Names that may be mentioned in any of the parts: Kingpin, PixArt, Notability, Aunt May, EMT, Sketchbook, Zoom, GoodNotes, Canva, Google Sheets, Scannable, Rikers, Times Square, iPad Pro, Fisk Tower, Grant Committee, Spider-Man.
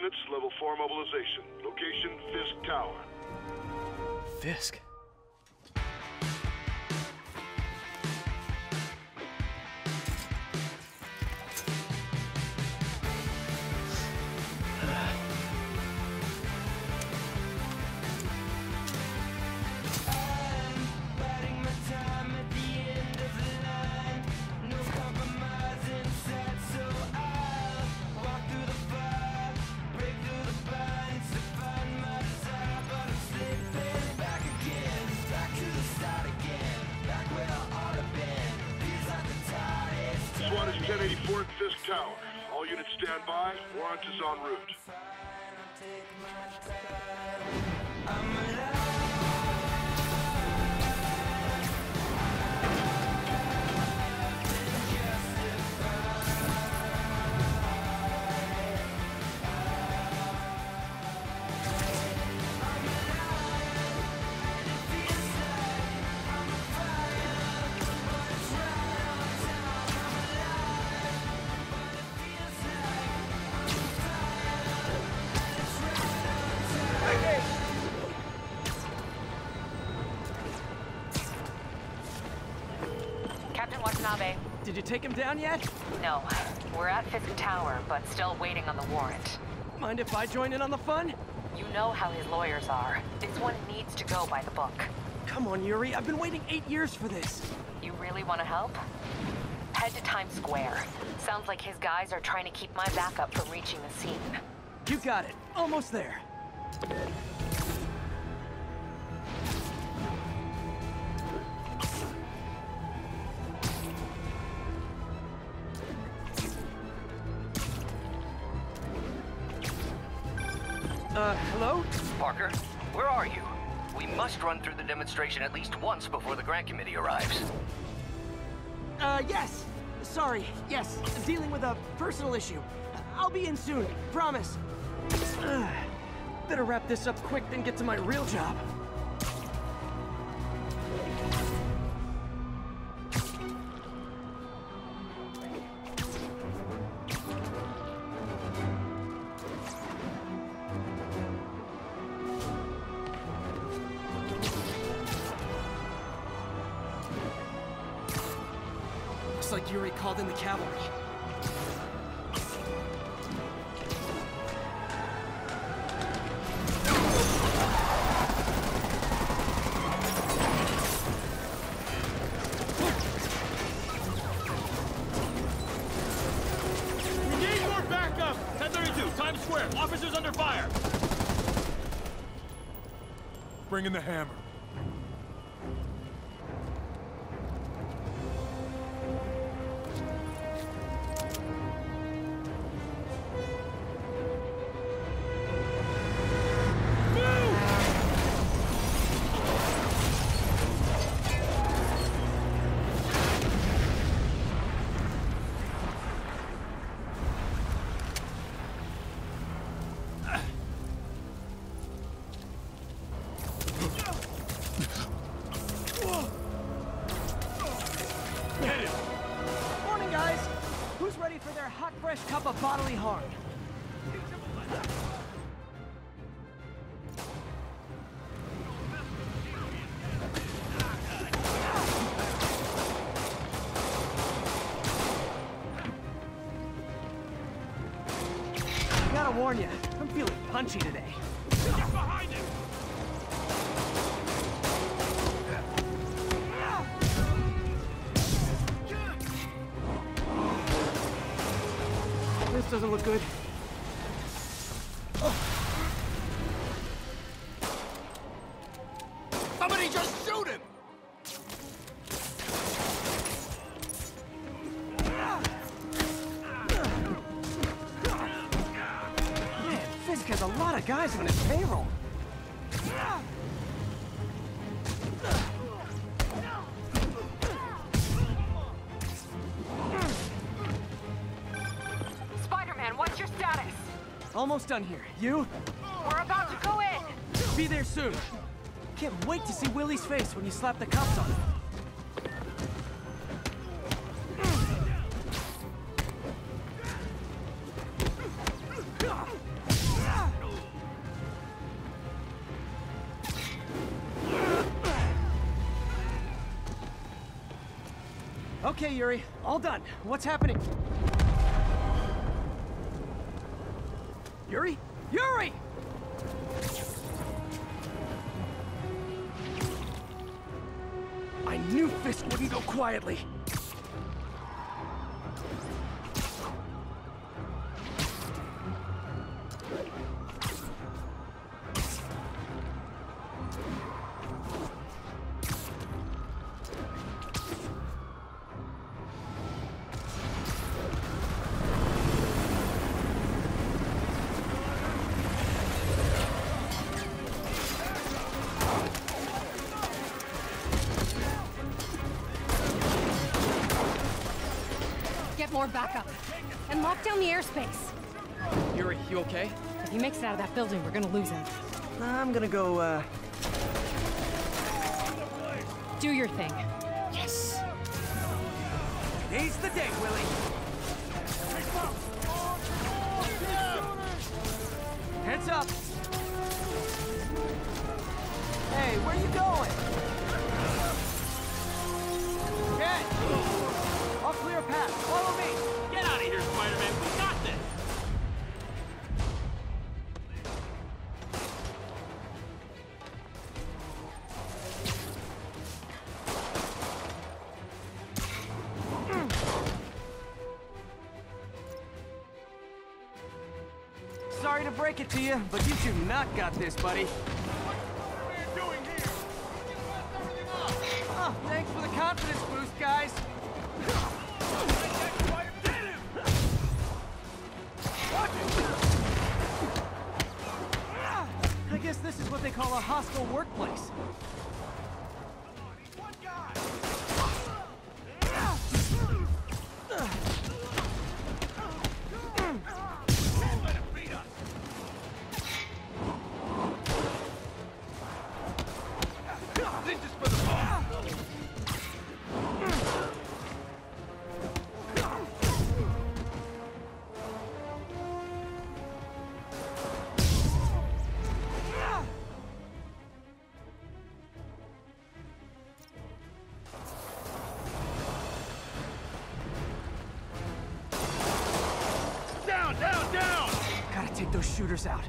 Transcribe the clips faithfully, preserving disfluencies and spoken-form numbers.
units, level four mobilization. Location, Fisk Tower. Fisk? ten eighty-four at Fisk Tower. All units stand by. Warrant is en route. Did you take him down yet? No. We're at Fisk Tower, but still waiting on the warrant. Mind if I join in on the fun? You know how his lawyers are. This one needs to go by the book. Come on, Yuri. I've been waiting eight years for this. You really want to help? Head to Times Square. Sounds like his guys are trying to keep my backup from reaching the scene. You got it. Almost there. Uh, hello? Parker, where are you? We must run through the demonstration at least once before the Grant Committee arrives. Uh, yes. Sorry, yes. Dealing with a personal issue. I'll be in soon, promise. Uh, better wrap this up quick than get to my real job. Looks like Yuri called in the cavalry. We need more backup! ten thirty-two, Times Square, officers under fire! Bring in the hammer. Fresh cup of bodily harm. Gotta warn you, I'm feeling punchy today. Get behind him! This doesn't look good. Oh. Somebody just shoot him! Man, Fisk has a lot of guys on his payroll. Almost done here. You? We're about to go in! Be there soon. Can't wait to see Willie's face when you slap the cuffs on him. Okay, Yuri. All done. What's happening? Yuri? Yuri! I knew Fisk wouldn't go quietly. More backup. And lock down the airspace. Yuri, you okay? If he makes it out of that building, we're gonna lose him. I'm gonna go, uh... do your thing. Yes! Today's the day, Willie! Heads up! Hey, where are you going? Get! I'll clear a path. Follow me. Get out of here, Spider-Man. We got this. Sorry to break it to you, but you do not got this, buddy. What are you doing here? Oh, thanks for the confidence boost, guys. I guess this is what they call a hostile workplace. Shooters out.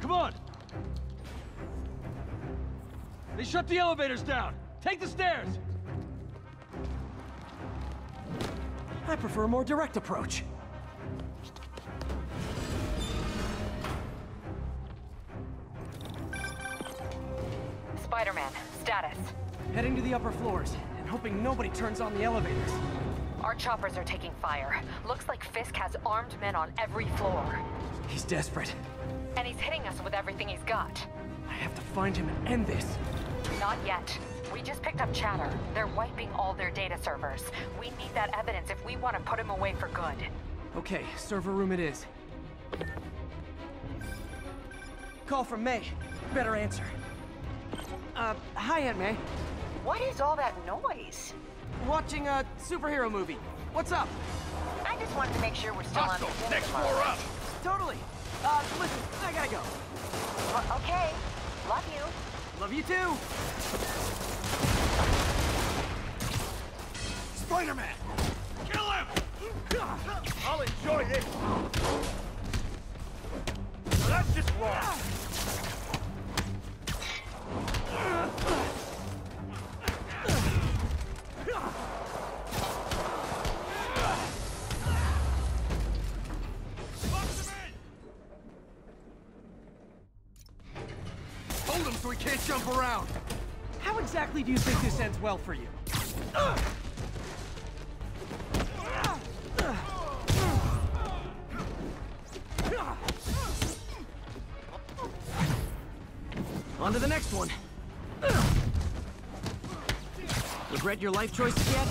Come on! They shut the elevators down! Take the stairs! I prefer a more direct approach. Spider-Man, status. Heading to the upper floors, and hoping nobody turns on the elevators. Our choppers are taking fire. Looks like Fisk has armed men on every floor. He's desperate. And he's hitting us with everything he's got. I have to find him and end this. Not yet. We just picked up chatter. They're wiping all their data servers. We need that evidence if we want to put him away for good. Okay, server room it is. Call from May. Better answer. Uh, hi, Aunt May. What is all that noise? Watching a superhero movie. What's up? I just wanted to make sure we're still on the floor. Next floor up. Totally. Uh, listen, I gotta go. Uh, okay. Love you. Love you too. Spider-Man! Kill him! I'll enjoy this. Well, that's just wrong. Jump around. How exactly do you think this ends well for you? Uh! On to the next one. Regret your life choices yet?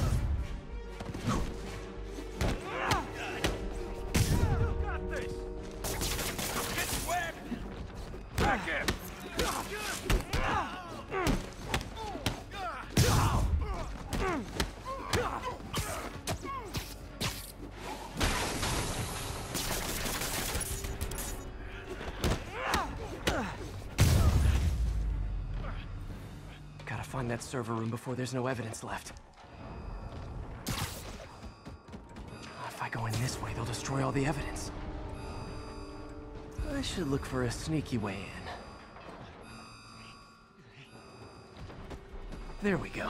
find that server room before there's no evidence left. If I go in this way, they'll destroy all the evidence. I should look for a sneaky way in. There we go.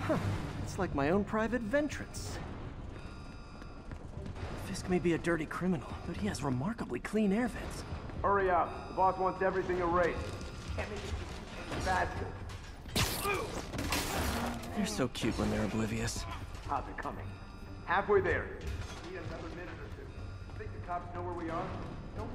Huh. It's like my own private ventrance. Fisk may be a dirty criminal, but he has remarkably clean air vents. Hurry up. The boss wants everything erased. They're so cute when they're oblivious. How's it coming? Halfway there. Need another minute or two. You think the cops know where we are? No.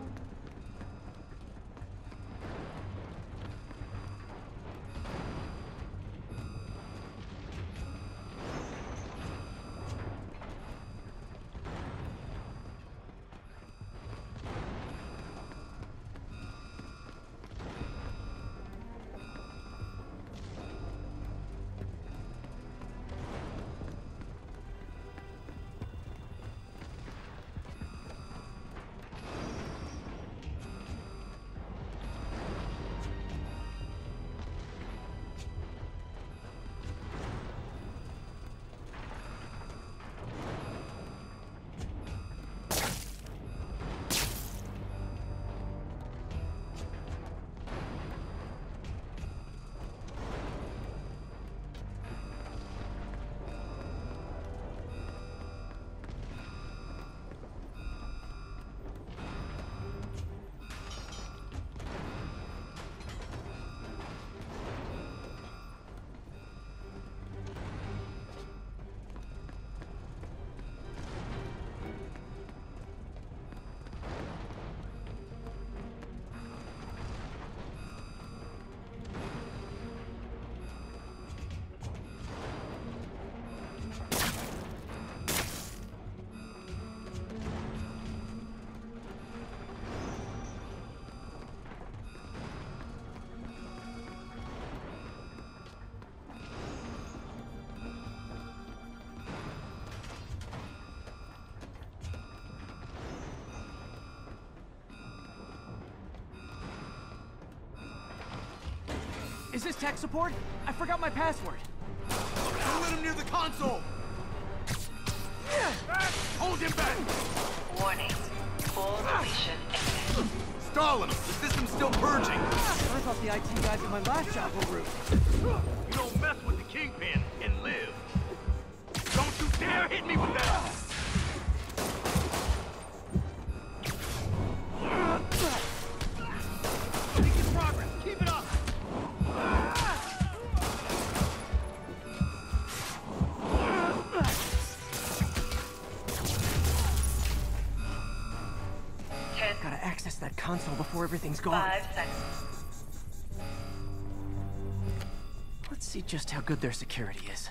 Is this tech support? I forgot my password. Don't let him near the console! Back. Hold him back! Warning. Full deletion imminent. Stalin! The system's still purging! I thought the I T guys at my last job were rude. You don't mess with the Kingpin and live. Don't you dare hit me with that! Console before everything's gone. Five seconds. Let's see just how good their security is.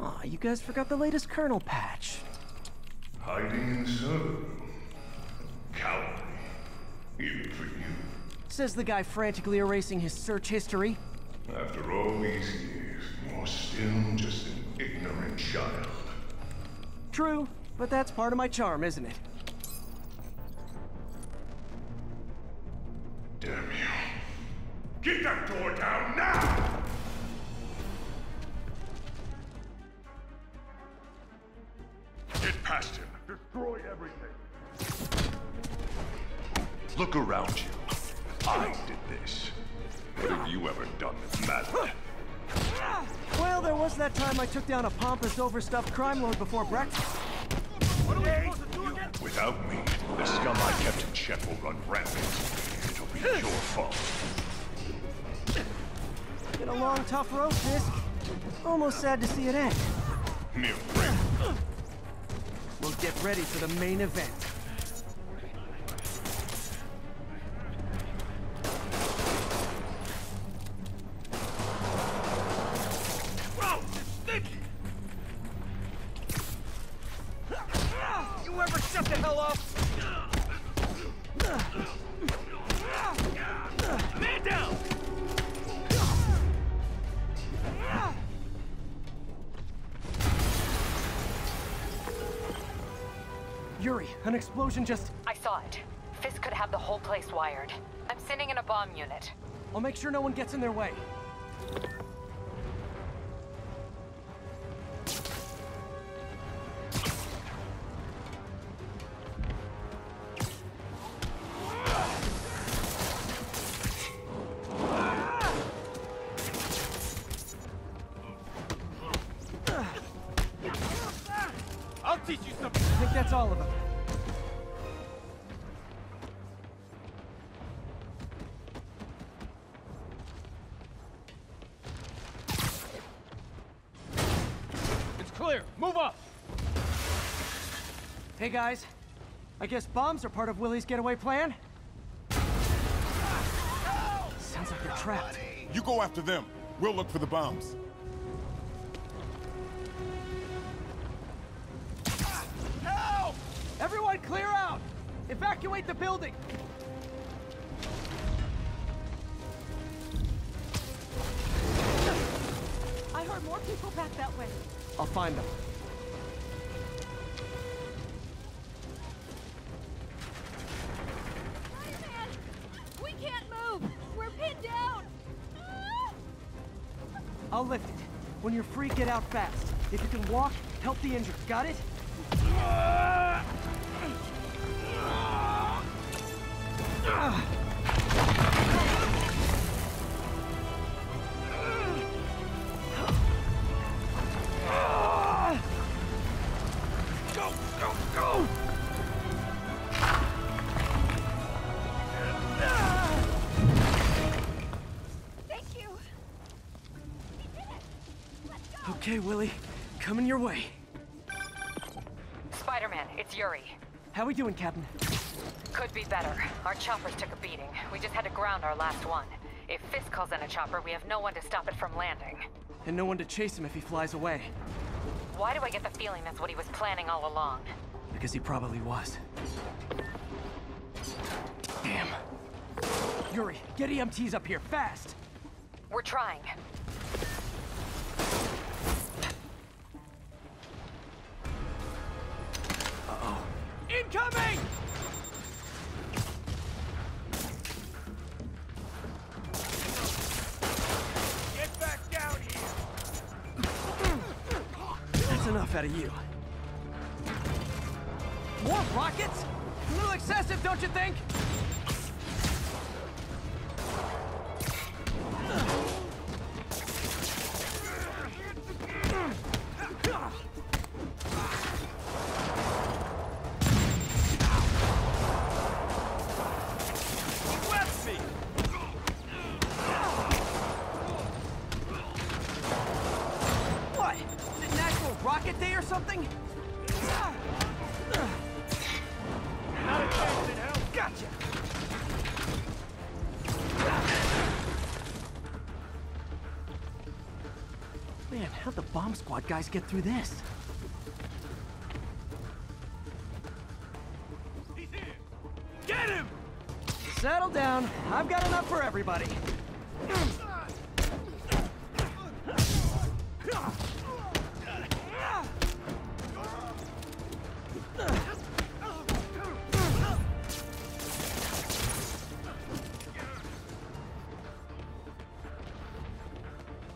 Aw, you guys forgot the latest kernel patch. Hiding in server room. Cowardly. Even for you. Says the guy frantically erasing his search history. After all these years, you're still just an ignorant child. True, but that's part of my charm, isn't it? Get that door down now! Get past him. Destroy everything. Look around you. I did this. What have you ever done that mattered? Well, there was that time I took down a pompous, overstuffed crime lord before breakfast. What are we supposed to do again? Without me, the scum I kept in check will run rampant. It'll be your fault. Been a long, tough road, Fisk. Almost sad to see it end. Near break. We'll get ready for the main event. Wow, it's sticky! You ever shut the hell up? Man down! Yuri, an explosion just... I saw it. Fisk could have the whole place wired. I'm sending in a bomb unit. I'll make sure no one gets in their way. I'll teach you something. I think that's all of them. It's clear. Move up. Hey guys, I guess bombs are part of Willie's getaway plan. Sounds like they're trapped. You go after them. We'll look for the bombs. Clear out! Evacuate the building! I heard more people back that way. I'll find them. Spider-Man! We can't move! We're pinned down! I'll lift it. When you're free, get out fast. If you can walk, help the injured. Got it? Okay, Willie. Coming your way. Spider-Man, it's Yuri. How we doing, Captain? Could be better. Our choppers took a beating. We just had to ground our last one. If Fisk calls in a chopper, we have no one to stop it from landing. And no one to chase him if he flies away. Why do I get the feeling that's what he was planning all along? Because he probably was. Damn. Yuri, get E M Ts up here, fast! We're trying. Incoming! Get back down here! That's enough out of you. More rockets? A little excessive, don't you think? Something? Not a chance in hell. Gotcha. Man, how'd the bomb squad guys get through this? He's here. Get him! Settle down. I've got enough for everybody.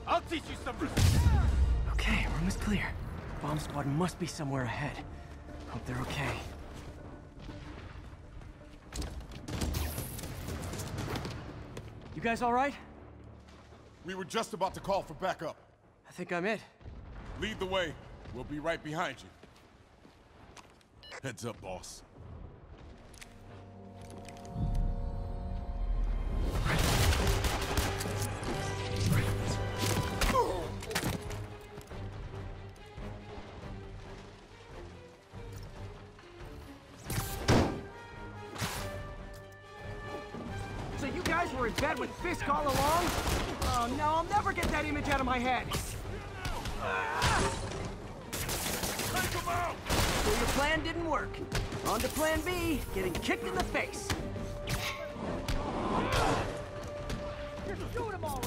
I'll teach you something. Okay, room is clear. Bomb squad must be somewhere ahead. Hope they're okay. You guys all right? We were just about to call for backup. I think I'm it. Lead the way. We'll be right behind you. Heads up, boss. We're in bed with Fisk all along? Oh no, I'll never get that image out of my head. Take him out! So your plan didn't work. On to plan B, getting kicked in the face. Just shoot him already!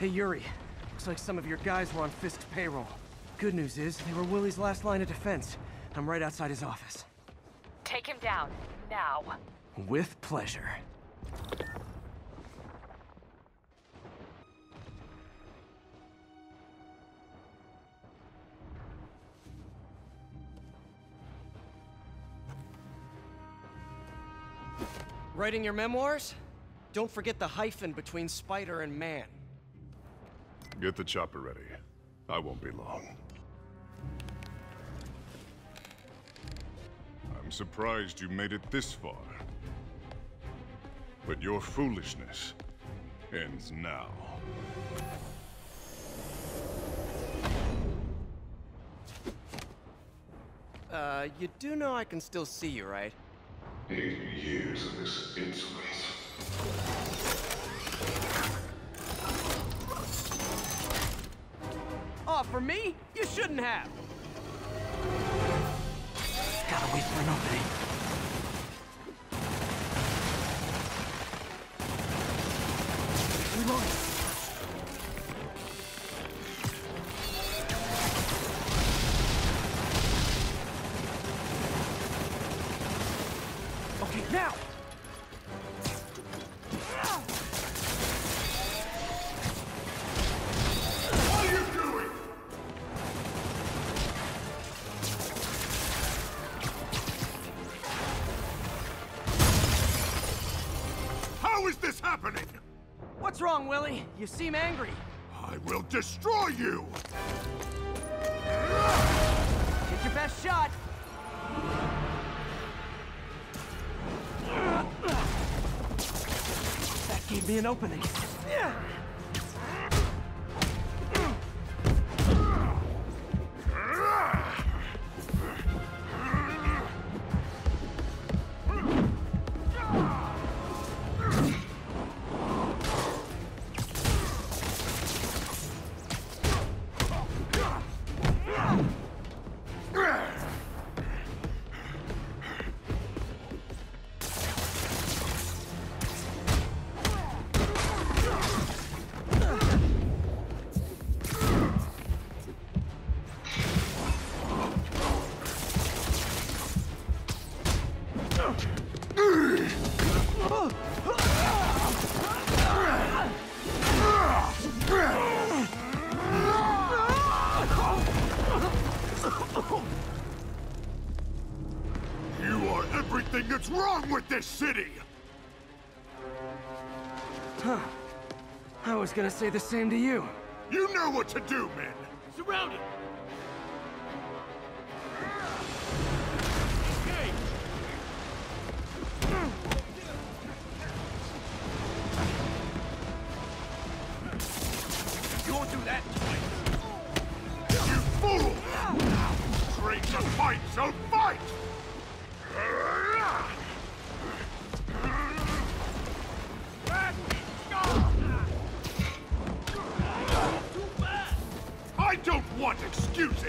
Hey, Yuri. Looks like some of your guys were on Fisk's payroll. Good news is, they were Willie's last line of defense. I'm right outside his office. Take him down, now. With pleasure. Writing your memoirs? Don't forget the hyphen between spider and man. Get the chopper ready. I won't be long. I'm surprised you made it this far. But your foolishness ends now. Uh, you do know I can still see you, right? Eight years of this insolence. Oh, for me? You shouldn't have! Gotta wait for an opening. Okay, now! What's wrong, Willie? You seem angry. I will destroy you! Get your best shot! That gave me an opening. What's wrong with this city? Huh. I was gonna say the same to you. You know what to do, men. Surround it. Okay. You won't do that twice. You fool! Train to fight, so fight! I don't want excuses!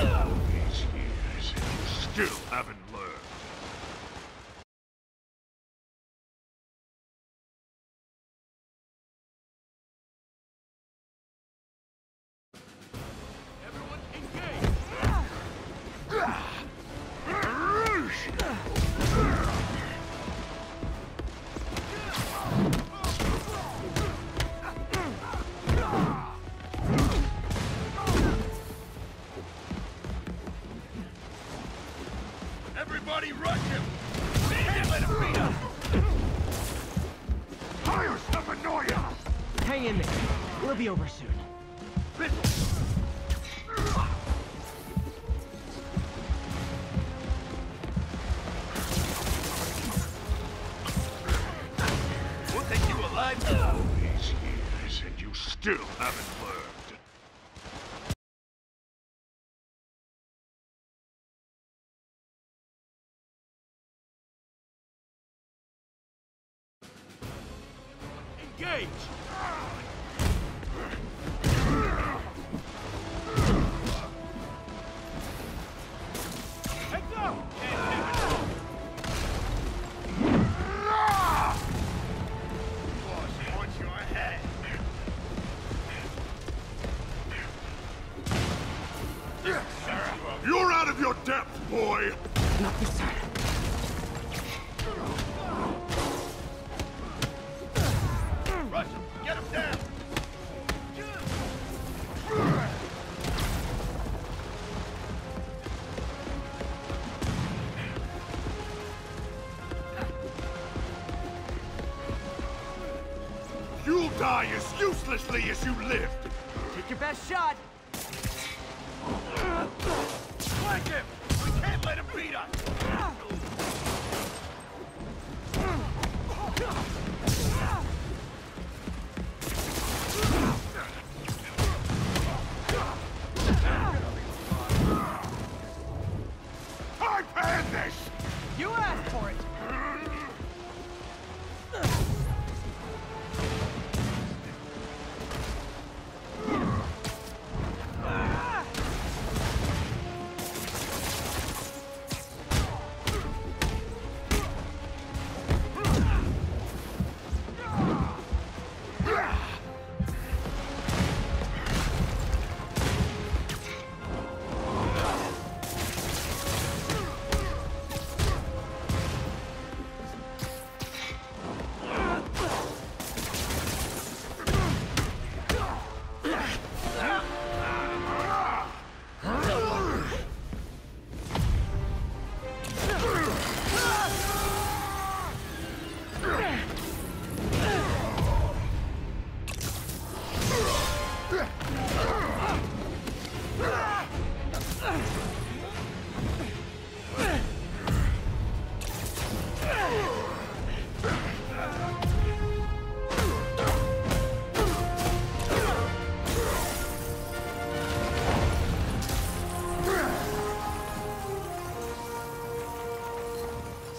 All these years, you still haven't learned. Everybody rush him! Can't let him beat him! Hire some annoyance! Hang in there. We'll be over soon. Listen. We'll take you alive now. All these years and you still haven't learned. Engage! Heads up! Can't of your depth, boy! Not this time. Rush him! Get him down! You'll die as uselessly as you lived! Take your best shot! Flank him! We can't let him beat us! I planned this! You asked for it!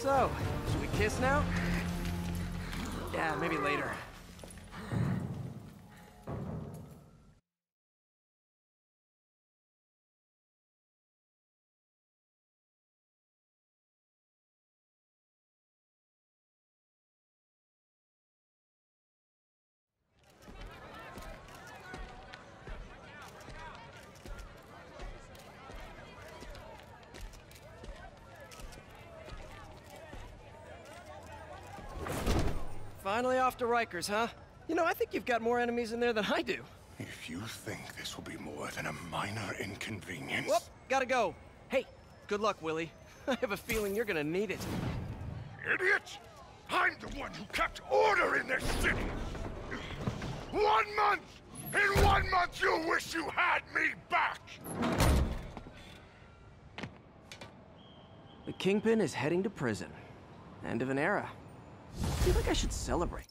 So, should we kiss now? Yeah, maybe later. Finally off to Rikers, huh? You know, I think you've got more enemies in there than I do. If you think this will be more than a minor inconvenience... Whoop! Gotta go. Hey, good luck, Willie. I have a feeling you're gonna need it. Idiot! I'm the one who kept order in this city! One month! In one month you'll wish you had me back! The Kingpin is heading to prison. End of an era. I feel like I should celebrate.